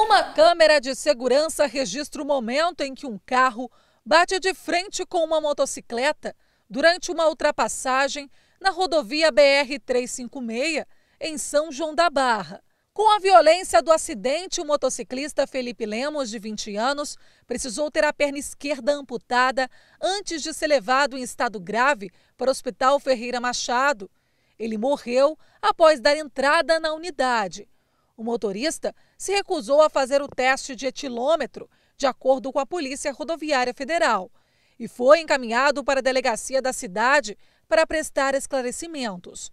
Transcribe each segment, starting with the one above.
Uma câmera de segurança registra o momento em que um carro bate de frente com uma motocicleta durante uma ultrapassagem na rodovia BR-356, em São João da Barra. Com a violência do acidente, o motociclista Felipe Lemos, de 20 anos, precisou ter a perna esquerda amputada antes de ser levado em estado grave para o Hospital Ferreira Machado. Ele morreu após dar entrada na unidade. O motorista se recusou a fazer o teste de etilômetro, de acordo com a Polícia Rodoviária Federal, e foi encaminhado para a delegacia da cidade para prestar esclarecimentos.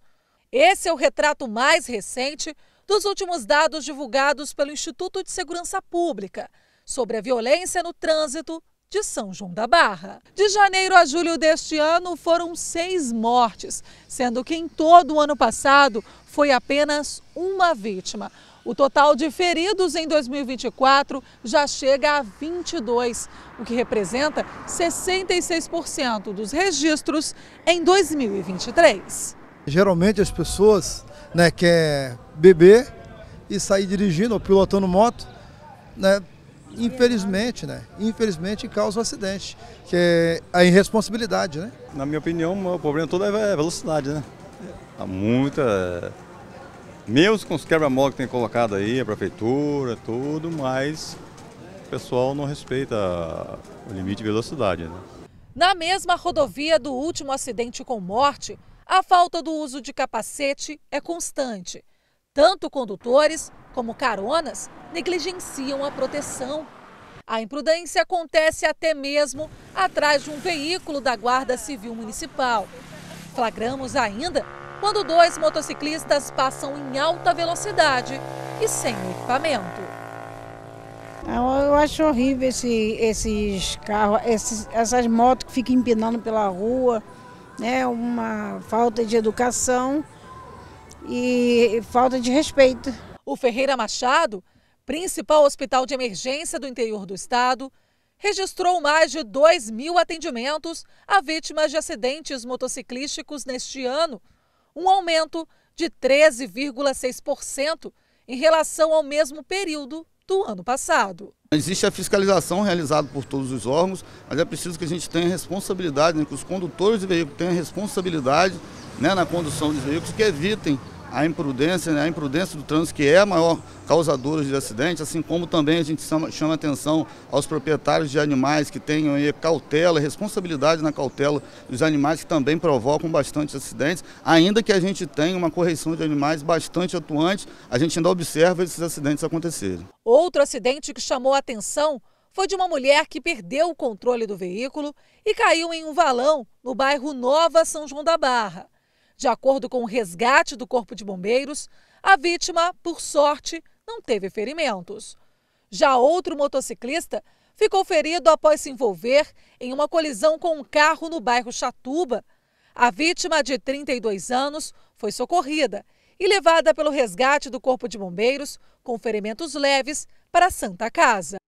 Esse é o retrato mais recente dos últimos dados divulgados pelo Instituto de Segurança Pública sobre a violência no trânsito de São João da Barra. De janeiro a julho deste ano foram 6 mortes, sendo que em todo o ano passado foi apenas uma vítima. O total de feridos em 2024 já chega a 22, o que representa 66% dos registros em 2023. Geralmente as pessoas, querem beber e sair dirigindo ou pilotando moto, Infelizmente causa um acidente, que é a irresponsabilidade, Na minha opinião, o problema todo é a velocidade, Há muita... Mesmo com os quebra-mola que tem colocado aí, a prefeitura, tudo, mas o pessoal não respeita o limite de velocidade, Na mesma rodovia do último acidente com morte, a falta do uso de capacete é constante. Tanto condutores como caronas negligenciam a proteção. A imprudência acontece até mesmo atrás de um veículo da Guarda Civil Municipal. Flagramos ainda quando 2 motociclistas passam em alta velocidade e sem equipamento. Eu acho horrível esses carros, essas motos que ficam empinando pela rua. Uma falta de educação e falta de respeito. O Ferreira Machado, principal hospital de emergência do interior do estado, registrou mais de 2.000 atendimentos a vítimas de acidentes motociclísticos neste ano, um aumento de 13,6% em relação ao mesmo período do ano passado. Existe a fiscalização realizada por todos os órgãos, mas é preciso que a gente tenha responsabilidade, que os condutores de veículos tenham responsabilidade na condução dos veículos, que evitem a imprudência do trânsito, que é a maior causadora de acidentes, assim como também a gente chama atenção aos proprietários de animais que tenham cautela, responsabilidade na cautela dos animais, que também provocam bastante acidentes. Ainda que a gente tenha uma correição de animais bastante atuante, a gente ainda observa esses acidentes acontecerem. Outro acidente que chamou a atenção foi de uma mulher que perdeu o controle do veículo e caiu em um valão no bairro Nova São João da Barra. De acordo com o resgate do Corpo de Bombeiros, a vítima, por sorte, não teve ferimentos. Já outro motociclista ficou ferido após se envolver em uma colisão com um carro no bairro Chatuba. A vítima, de 32 anos, foi socorrida e levada pelo resgate do Corpo de Bombeiros com ferimentos leves para a Santa Casa.